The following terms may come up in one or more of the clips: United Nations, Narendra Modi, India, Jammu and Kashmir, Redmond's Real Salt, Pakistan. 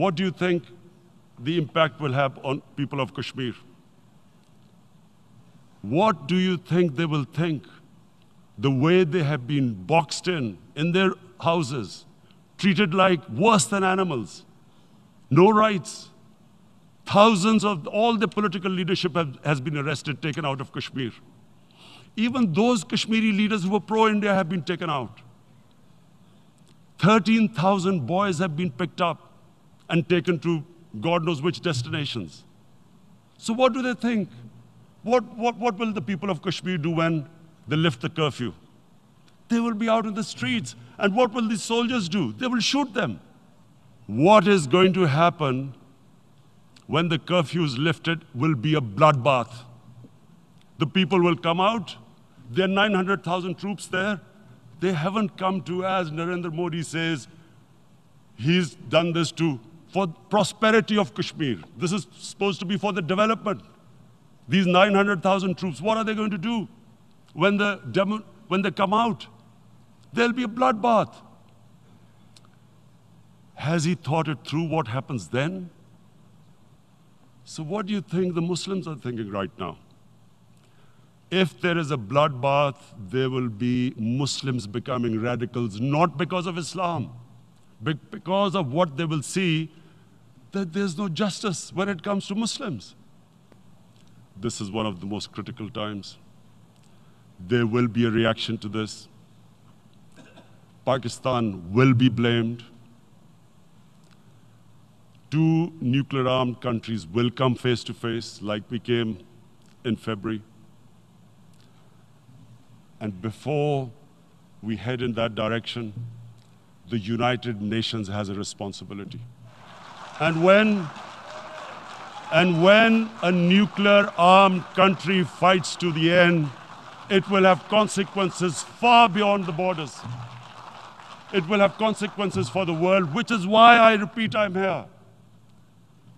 What do you think the impact will have on people of Kashmir? What do you think they will think? The way they have been boxed in their houses, treated like worse than animals, no rights. Thousands of all the political leadership has been arrested, taken out of Kashmir. Even those Kashmiri leaders who were pro-India have been taken out. 13,000 boys have been picked up and taken to God knows which destinations. So what do they think? What will the people of Kashmir do when they lift the curfew? They will be out in the streets. And what will these soldiers do? They will shoot them. What is going to happen when the curfew is lifted will be a bloodbath. The people will come out. There are 900,000 troops there. They haven't come to, as Narendra Modi says, he's done this too, for prosperity of Kashmir. This is supposed to be for the development. These 900,000 troops, what are they going to do when they come out? There'll be a bloodbath. Has he thought it through what happens then? So what do you think the Muslims are thinking right now? If there is a bloodbath, there will be Muslims becoming radicals, not because of Islam, but because of what they will see, that there's no justice when it comes to Muslims. This is one of the most critical times. There will be a reaction to this. Pakistan will be blamed. 2 nuclear-armed countries will come face-to-face like we came in February. And before we head in that direction, the United Nations has a responsibility. And when a nuclear-armed country fights to the end, it will have consequences far beyond the borders. It will have consequences for the world, which is why I repeat I'm here.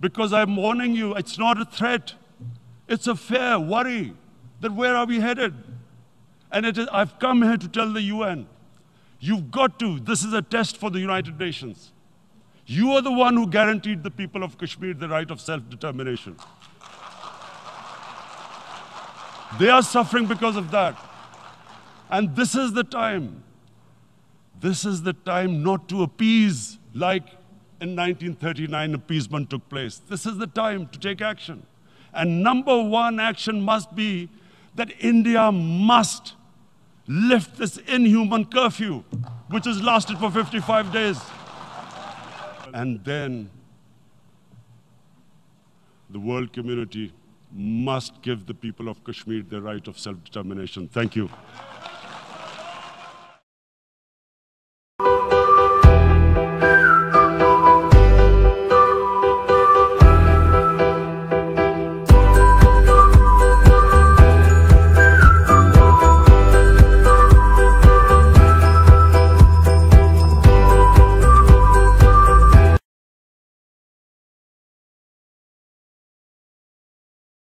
Because I'm warning you, it's not a threat. It's a fair worry that where are we headed? And I've come here to tell the UN, you've got to, this is a test for the United Nations. You are the one who guaranteed the people of Kashmir the right of self-determination. They are suffering because of that. And this is the time. This is the time not to appease like in 1939 appeasement took place. This is the time to take action. And #1 action must be that India must lift this inhuman curfew, which has lasted for 55 days. And then the world community must give the people of Kashmir their right of self-determination. Thank you.